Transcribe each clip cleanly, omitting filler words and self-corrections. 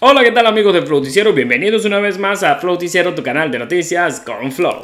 Hola, ¿qué tal amigos de Flowticiero? Bienvenidos una vez más a Flowticiero, tu canal de noticias con Flow.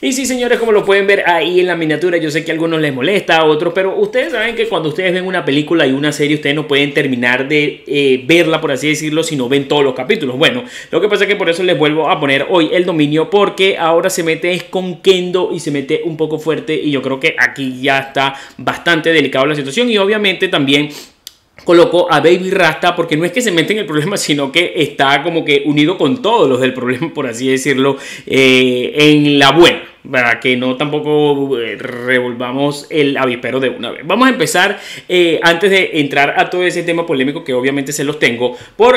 Y sí, señores, como lo pueden ver ahí en la miniatura, yo sé que a algunos les molesta, a otros, pero ustedes saben que cuando ustedes ven una película y una serie, ustedes no pueden terminar de verla, por así decirlo, si no ven todos los capítulos. Bueno, lo que pasa es que por eso les vuelvo a poner hoy El Dominio, porque ahora se mete es con Kendo y se mete un poco fuerte, y yo creo que aquí ya está bastante delicada la situación. Y obviamente también colocó a Baby Rasta, porque no es que se mete en el problema, sino que está como que unido con todos los del problema, por así decirlo, en la buena, para que no tampoco revolvamos el avispero de una vez. Vamos a empezar, antes de entrar a todo ese tema polémico, que obviamente se los tengo, por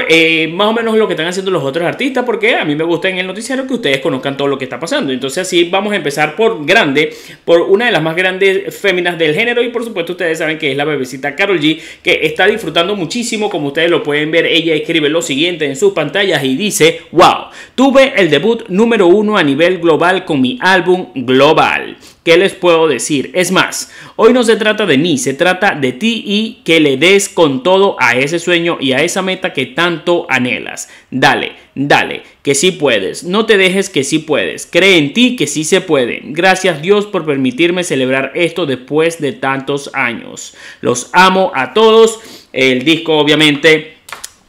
más o menos lo que están haciendo los otros artistas, porque a mí me gusta en el noticiero que ustedes conozcan todo lo que está pasando. Entonces así vamos a empezar por grande, por una de las más grandes féminas del género, y por supuesto ustedes saben que es la bebecita Karol G, que está disfrutando muchísimo. Como ustedes lo pueden ver, ella escribe lo siguiente en sus pantallas y dice: wow, tuve el debut número uno a nivel global con mi álbum global. ¿Qué les puedo decir? Es más, hoy no se trata de mí, se trata de ti, y que le des con todo a ese sueño y a esa meta que tanto anhelas. Dale, dale, que sí puedes. No te dejes, que sí puedes. Cree en ti, que sí se puede. Gracias Dios por permitirme celebrar esto después de tantos años. Los amo a todos. El disco obviamente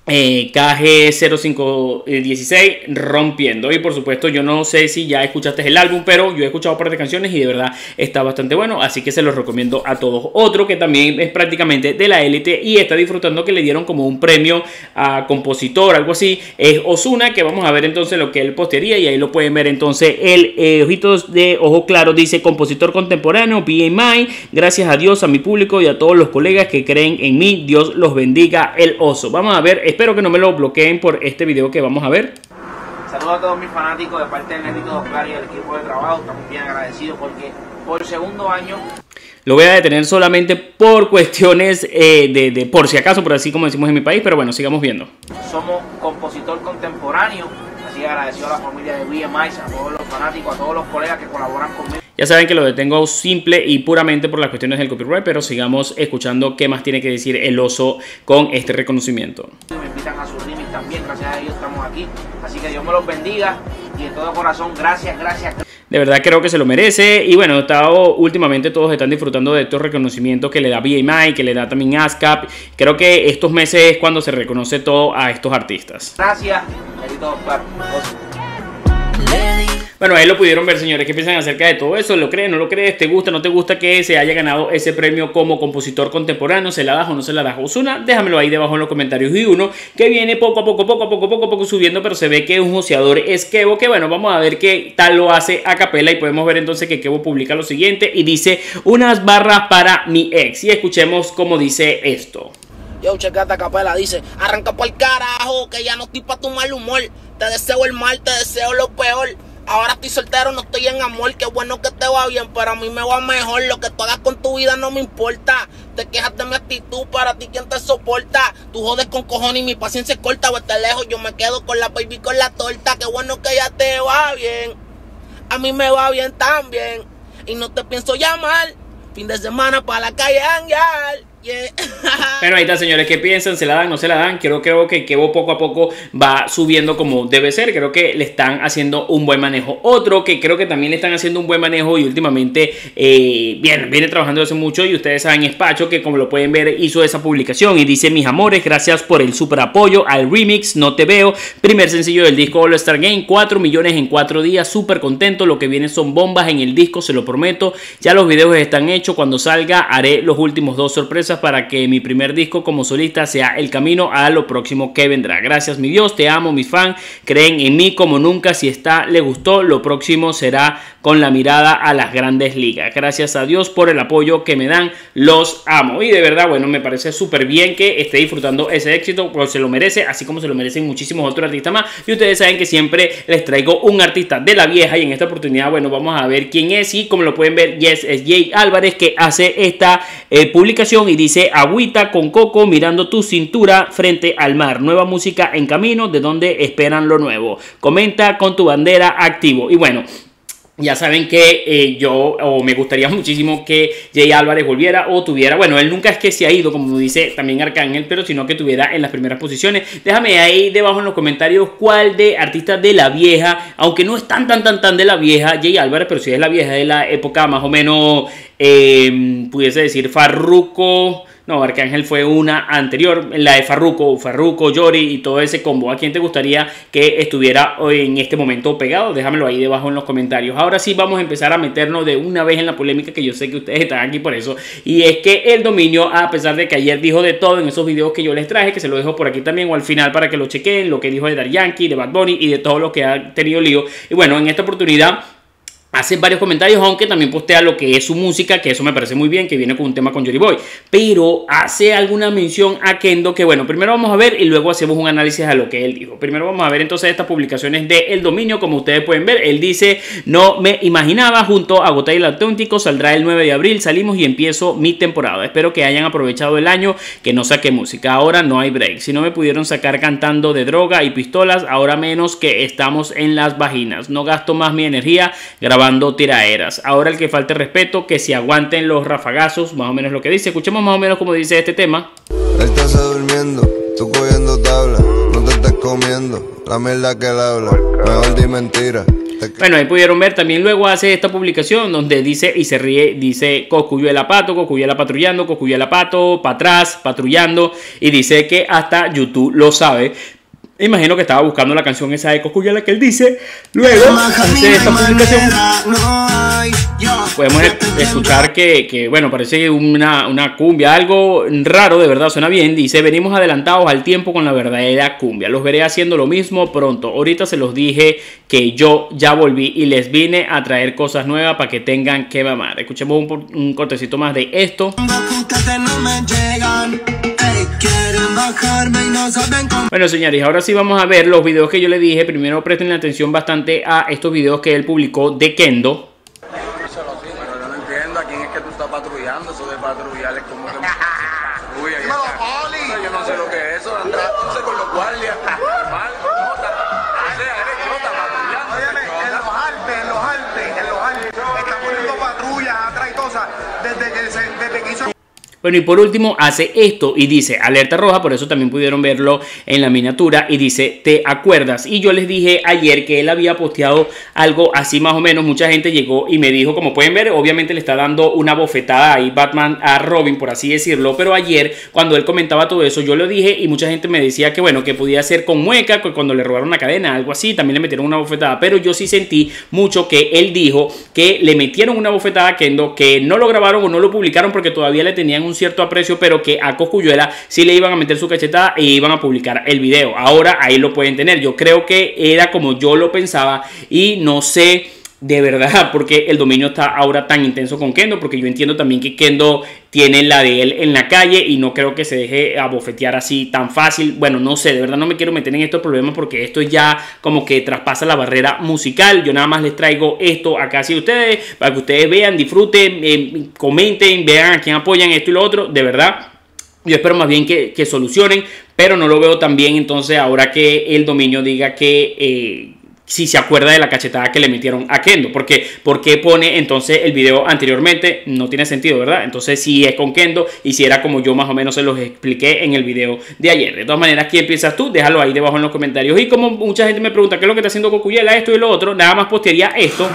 KG0516 rompiendo, y por supuesto yo no sé si ya escuchaste el álbum, pero yo he escuchado un par de canciones y de verdad está bastante bueno, así que se los recomiendo a todos. Otro que también es prácticamente de la élite y está disfrutando, que le dieron como un premio a compositor, algo así, es Ozuna, que vamos a ver entonces lo que él postearía, y ahí lo pueden ver. Entonces el ojitos de ojo claro dice: compositor contemporáneo, BMI, gracias a Dios, a mi público y a todos los colegas que creen en mí, Dios los bendiga. El oso, vamos a ver. Espero que no me lo bloqueen por este video que vamos a ver. Saludos a todos mis fanáticos de parte del Negrito Oscar y del equipo de trabajo. Estamos bien agradecidos porque por segundo año... Lo voy a detener solamente por cuestiones de por si acaso, por así como decimos en mi país, pero bueno, sigamos viendo. Somos compositor contemporáneo, así agradecido a la familia de BMI, a todos los fanáticos, a todos los colegas que colaboran conmigo. Ya saben que lo detengo simple y puramente por las cuestiones del copyright, pero sigamos escuchando qué más tiene que decir el oso con este reconocimiento. Me invitan a sus remix también, gracias a ellos estamos aquí, así que Dios me los bendiga y de todo corazón, gracias, gracias. De verdad creo que se lo merece. Y bueno, últimamente todos están disfrutando de estos reconocimientos que le da BMI, que le da también ASCAP. Creo que estos meses es cuando se reconoce todo a estos artistas. Gracias, querido Oscar. Bueno, ahí lo pudieron ver, señores. ¿Qué piensan acerca de todo eso? ¿Lo crees? ¿No lo crees? ¿Te gusta? ¿No te gusta que se haya ganado ese premio como compositor contemporáneo? ¿Se la das o no se la das Ozuna? Déjamelo ahí debajo en los comentarios. Y uno que viene poco a poco subiendo, pero se ve que un joseador es Kevo, que bueno, vamos a ver qué tal lo hace a capela. Y podemos ver entonces que Kevo publica lo siguiente y dice: unas barras para mi ex. Y escuchemos cómo dice esto. Yo, checate a capela, dice: arranca por el carajo, que ya no estoy pa' tu mal humor. Te deseo el mal, te deseo lo peor. Ahora estoy soltero, no estoy en amor. Qué bueno que te va bien, pero a mí me va mejor. Lo que tú hagas con tu vida no me importa. Te quejas de mi actitud, para ti quién te soporta. Tú jodes con cojones y mi paciencia es corta. Vete lejos, yo me quedo con la baby con la torta. Qué bueno que ya te va bien, a mí me va bien también. Y no te pienso llamar. Fin de semana para la calle anguiar. Yeah. Bueno, ahí está, señores. ¿Qué piensan? ¿Se la dan? ¿No se la dan? Creo que Kevo poco a poco va subiendo como debe ser. Creo que le están haciendo un buen manejo. Otro que creo que también le están haciendo un buen manejo y últimamente viene trabajando hace mucho, y ustedes saben, es Pacho, que como lo pueden ver hizo esa publicación y dice: mis amores, gracias por el super apoyo al remix No Te Veo, primer sencillo del disco All Star Game, 4 millones en 4 días, súper contento, lo que viene son bombas en el disco, se lo prometo, ya los videos están hechos, cuando salga haré los últimos dos sorpresas para que mi primer disco como solista sea el camino a lo próximo que vendrá. Gracias mi Dios, te amo, mis fans creen en mí como nunca, si está le gustó, lo próximo será con la mirada a las grandes ligas. Gracias a Dios por el apoyo que me dan, los amo. Y de verdad, bueno, me parece súper bien que esté disfrutando ese éxito, pues se lo merece, así como se lo merecen muchísimos otros artistas más. Y ustedes saben que siempre les traigo un artista de la vieja, y en esta oportunidad, bueno, vamos a ver quién es. Y como lo pueden ver, es J Álvarez, que hace esta publicación y dice: agüita con coco, mirando tu cintura frente al mar, nueva música en camino, de donde esperan lo nuevo, comenta con tu bandera activo. Y bueno, Ya saben que me gustaría muchísimo que J Álvarez volviera o tuviera, bueno, él nunca es que se ha ido, como dice también Arcángel, pero sino que tuviera en las primeras posiciones. Déjame ahí debajo en los comentarios cuál de artistas de la vieja, aunque no es tan de la vieja J Álvarez, pero sí es la vieja de la época más o menos, pudiese decir Farruko. No, Arcángel fue una anterior, la de Farruko, Yori y todo ese combo. ¿A quién te gustaría que estuviera en este momento pegado? Déjamelo ahí debajo en los comentarios. Ahora sí vamos a empezar a meternos de una vez en la polémica, que yo sé que ustedes están aquí por eso. Y es que El Dominio, a pesar de que ayer dijo de todo en esos videos que yo les traje, que se lo dejo por aquí también o al final para que lo chequen, lo que dijo de Daddy Yankee, de Bad Bunny y de todo lo que ha tenido lío. Y bueno, en esta oportunidad hace varios comentarios, aunque también postea lo que es su música, que eso me parece muy bien, que viene con un tema con Jolly Boy. Pero hace alguna mención a Kendo, que bueno, primero vamos a ver y luego hacemos un análisis a lo que él dijo. Primero vamos a ver entonces estas publicaciones de El Dominio. Como ustedes pueden ver, él dice: no me imaginaba, junto a Botella el Autónico, saldrá el 9 de abril, salimos y empiezo mi temporada. Espero que hayan aprovechado el año que no saqué música, ahora no hay break. Si no me pudieron sacar cantando de droga y pistolas, ahora menos que estamos en las vaginas. No gasto más mi energía grabando tiraeras. Ahora el que falte respeto, que se aguanten los rafagazos, más o menos lo que dice. Escuchemos más o menos como dice este tema. Estás durmiendo, tú cogiendo tabla, no te estás comiendo la mierda que él habla, mejor di mentira. Bueno, ahí pudieron ver, también luego hace esta publicación donde dice y se ríe, dice Cosculluela pato, Cosculluela patrullando, Cosculluela pato, para atrás, patrullando, y dice que hasta YouTube lo sabe. Imagino que estaba buscando la canción esa de Cosculluela que él dice. Luego, antes de esta publicación, podemos escuchar que bueno, parece una cumbia, algo raro, de verdad, suena bien. Dice: venimos adelantados al tiempo con la verdadera cumbia. Los veré haciendo lo mismo pronto. Ahorita se los dije que yo ya volví y les vine a traer cosas nuevas para que tengan que mamar. Escuchemos un cortecito más de esto. Bueno, señores, ahora sí vamos a ver los videos que yo le dije. Primero presten atención bastante a estos videos que él publicó de Kendo. Pero yo no entiendo a quién es que tú estás patrullando. Eso de patrullar es como que patrulla. Yo no sé lo que es eso. Andar con los guardias. Bueno, y por último hace esto y dice alerta roja, por eso también pudieron verlo en la miniatura, y dice ¿te acuerdas? Y yo les dije ayer que él había posteado algo así más o menos. Mucha gente llegó y me dijo, como pueden ver, obviamente le está dando una bofetada ahí Batman a Robin, por así decirlo, pero ayer cuando él comentaba todo eso yo lo dije y mucha gente me decía que bueno, que podía ser con Mueca, cuando le robaron la cadena, algo así, también le metieron una bofetada, pero yo sí sentí mucho que él dijo que le metieron una bofetada a Kendo, que no lo grabaron o no lo publicaron porque todavía le tenían un cierto aprecio, pero que a Cosculluela sí le iban a meter su cachetada e iban a publicar el video. Ahora ahí lo pueden tener. Yo creo que era como yo lo pensaba y no sé de verdad porque El Dominio está ahora tan intenso con Kendo, porque yo entiendo también que Kendo tiene la de él en la calle y no creo que se deje abofetear así tan fácil. Bueno, no sé, de verdad no me quiero meter en estos problemas porque esto ya como que traspasa la barrera musical. Yo nada más les traigo esto acá así a ustedes para que ustedes vean, disfruten, comenten, vean a quién apoyan, esto y lo otro. De verdad yo espero más bien que solucionen, pero no lo veo tan bien. Entonces ahora que El Dominio diga que si se acuerda de la cachetada que le metieron a Kendo, porque ¿por qué pone entonces el video anteriormente? No tiene sentido, ¿verdad? Entonces si es con Kendo y si era como yo más o menos se los expliqué en el video de ayer. De todas maneras, ¿qué piensas tú? Déjalo ahí debajo en los comentarios. Y como mucha gente me pregunta ¿qué es lo que está haciendo Cosculluela? Esto y lo otro, nada más postearía esto.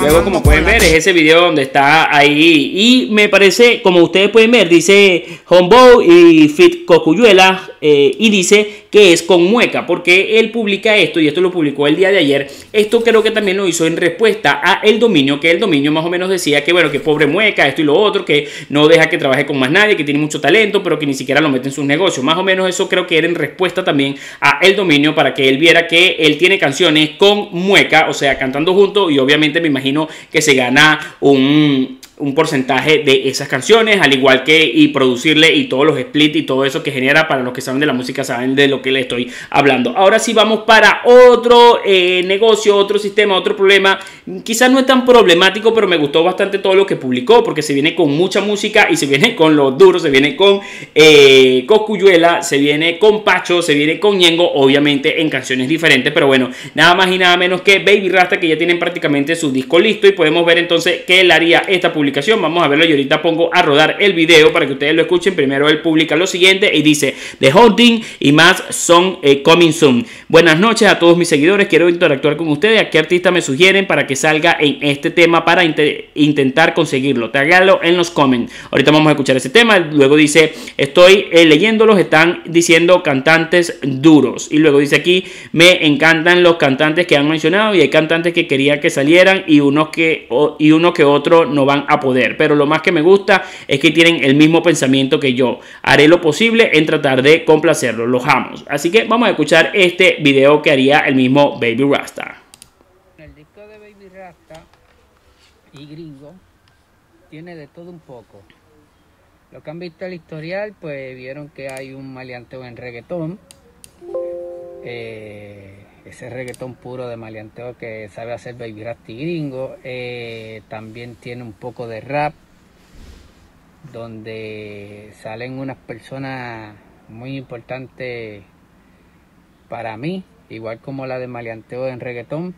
Luego, como pueden ver, es ese video donde está ahí y me parece, como ustedes pueden ver, dice Homeboy y Fit Cosculluela y dice que es con Mueca, porque él publica esto y esto lo publicó el día de ayer. Esto creo que también lo hizo en respuesta a El Dominio, que El Dominio más o menos decía que bueno, que pobre Mueca, esto y lo otro, que no deja que trabaje con más nadie, que tiene mucho talento pero que ni siquiera lo mete en sus negocios. Más o menos eso creo que era en respuesta también a El Dominio, para que él viera que él tiene canciones con Mueca, o sea, cantando juntos, y obviamente me imagino que se gana un un porcentaje de esas canciones, al igual que y producirle y todos los splits y todo eso que genera. Para los que saben de la música saben de lo que les estoy hablando. Ahora sí vamos para otro negocio, otro sistema, otro problema. Quizás no es tan problemático, pero me gustó bastante todo lo que publicó, porque se viene con mucha música y se viene con los duros, se viene con Cosculluela, se viene con Pacho, se viene con Ñengo, obviamente en canciones diferentes, pero bueno, nada más y nada menos que Baby Rasta, que ya tienen prácticamente su disco listo y podemos ver entonces que él haría esta publicación. Vamos a verlo y ahorita pongo a rodar el video para que ustedes lo escuchen. Primero él publica lo siguiente y dice: The Holding y más son coming soon. Buenas noches a todos mis seguidores, quiero interactuar con ustedes. ¿A qué artista me sugieren para que salga en este tema para intentar conseguirlo? Tráigalo en los comments. Ahorita vamos a escuchar ese tema. Luego dice: estoy leyéndolos, están diciendo cantantes duros. Y luego dice aquí: me encantan los cantantes que han mencionado y hay cantantes que quería que salieran y uno que otro no van a poder, pero lo más que me gusta es que tienen el mismo pensamiento que yo. Haré lo posible en tratar de complacerlo. Los amo. Así que vamos a escuchar este video que haría el mismo Baby Rasta. El disco de Baby Rasta y Gringo tiene de todo un poco. Lo que han visto el historial, pues vieron que hay un maleanteo en reggaetón. Ese reggaetón puro de maleanteo que sabe hacer Baby Rasta y Gringo. También tiene un poco de rap, donde salen unas personas muy importantes para mí, igual como la de maleanteo en reggaetón,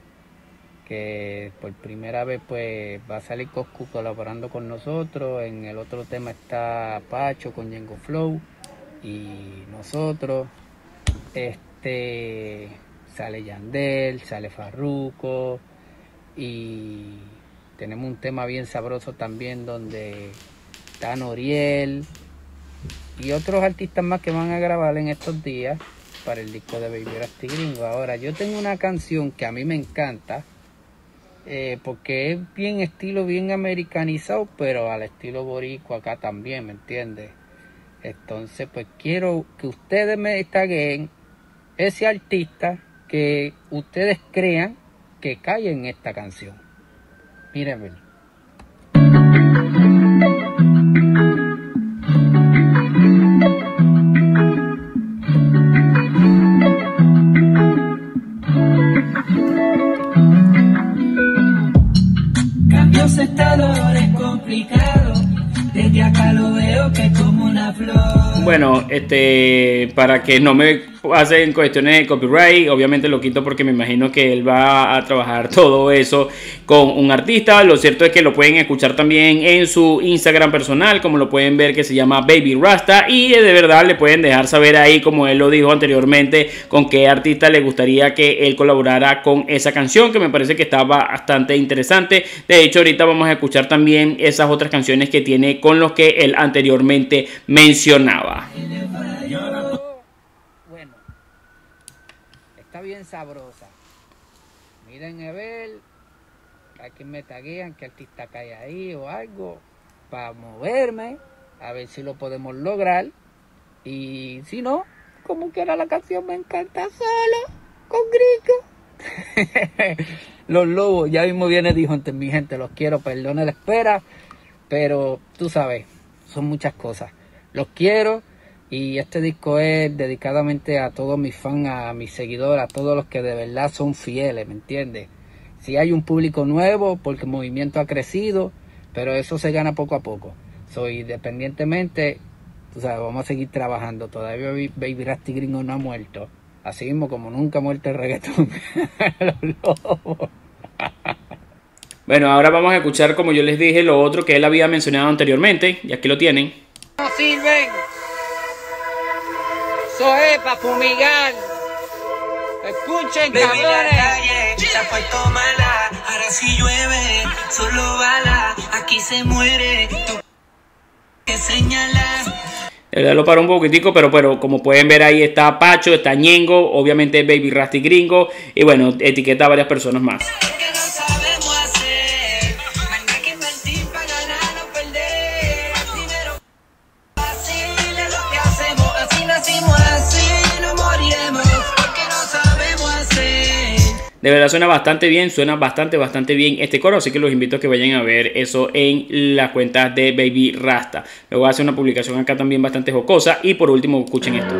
que por primera vez pues va a salir Coscu colaborando con nosotros. En el otro tema está Pacho con Ñengo Flow y nosotros. Sale Yandel, sale Farruko y tenemos un tema bien sabroso también donde está Noriel y otros artistas más que van a grabar en estos días para el disco de Baby Rasta y Gringo. Ahora, yo tengo una canción que a mí me encanta porque es bien estilo, bien americanizado, pero al estilo boricua acá también, ¿me entiendes? Entonces, pues quiero que ustedes me destaquen ese artista que ustedes crean que cae en esta canción. Mírenme. Cambios estadores complicados, desde acá lo veo que como una flor. Bueno, para que no me hacen cuestiones de copyright, obviamente lo quito porque me imagino que él va a trabajar todo eso con un artista. Lo cierto es que lo pueden escuchar también en su Instagram personal, como lo pueden ver, que se llama Baby Rasta, y de verdad le pueden dejar saber ahí, como él lo dijo anteriormente, con qué artista le gustaría que él colaborara con esa canción, que me parece que está bastante interesante. De hecho, ahorita vamos a escuchar también esas otras canciones que tiene con los que él anteriormente mencionaba. Bien sabrosa. Miren a ver a quién me taguean, qué artista cae ahí o algo, para moverme, a ver si lo podemos lograr. Y si no, como que era la canción me encanta solo con Gringo. Los lobos, ya mismo viene, dijo antes, mi gente, los quiero, perdone la espera, pero tú sabes, son muchas cosas. Los quiero. Y este disco es dedicadamente a todos mis fans, a mis seguidores, a todos los que de verdad son fieles, ¿me entiendes? Si hay un público nuevo, porque el movimiento ha crecido, pero eso se gana poco a poco. Soy independientemente, tú sabes, vamos a seguir trabajando. Todavía Baby Rasta y Gringo no ha muerto. Así mismo como nunca ha muerto el reggaetón. Los lobos. Bueno, ahora vamos a escuchar, como yo les dije, lo otro que él había mencionado anteriormente. Y aquí lo tienen. No sirven. Eso es pa' fumigar. Escuchen, cabrones. Baby, la calle está pa' y tómala. Ahora si llueve, solo bala. Aquí se muere. Tú que señalas. De verdad lo paro un poquitico, pero como pueden ver ahí está Pacho, está Ñengo, obviamente Baby Rasta y Gringo. Y bueno, etiqueta a varias personas más. De verdad suena bastante bien este coro, así que los invito a que vayan a ver eso en las cuentas de Baby Rasta. Luego hace una publicación acá también bastante jocosa y por último escuchen esto.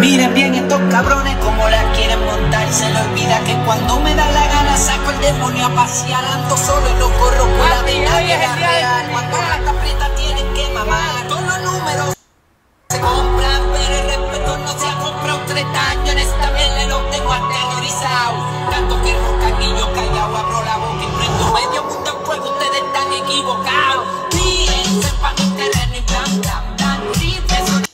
Miren bien estos cabrones como la quieren montar, se le olvida que cuando me da la gana saco el demonio a pasear, ando solo en los corros con la de nadie la real, cuando la capreta tienen que mamar, todos los números se compran, pero el respeto no se ha comprado 30 años en esta vez le lo tengo aterrorizado, tanto que rocan y yo callado abro la boca y prendo medio mundo en fuego, ustedes están equivocados, tírense pa' mi terreno y blan, blan, blan, tírense.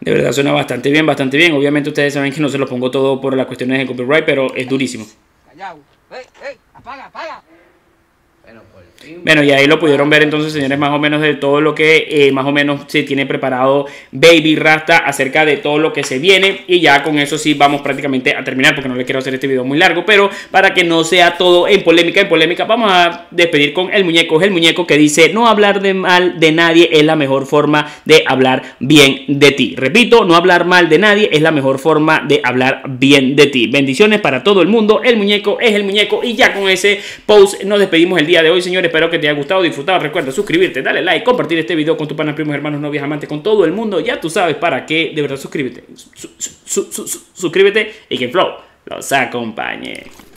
De verdad suena bastante bien, obviamente ustedes saben que no se lo pongo todo por las cuestiones de copyright, pero es durísimo. Bueno, y ahí lo pudieron ver entonces, señores, más o menos de todo lo que más o menos se tiene preparado Baby Rasta acerca de todo lo que se viene. Y ya con eso sí vamos prácticamente a terminar, porque no le quiero hacer este video muy largo, pero para que no sea todo en polémica, vamos a despedir con el muñeco. Es el muñeco que dice: no hablar de mal de nadie es la mejor forma de hablar bien de ti. Repito, no hablar mal de nadie es la mejor forma de hablar bien de ti. Bendiciones para todo el mundo. El muñeco es el muñeco. Y ya con ese post nos despedimos el día de hoy, señores. Espero que te haya gustado, disfrutado. Recuerda suscribirte, dale like, compartir este video con tus panas, primos, hermanos, novias, amantes, con todo el mundo. Ya tú sabes para qué. De verdad, suscríbete. Suscríbete y que el flow los acompañe.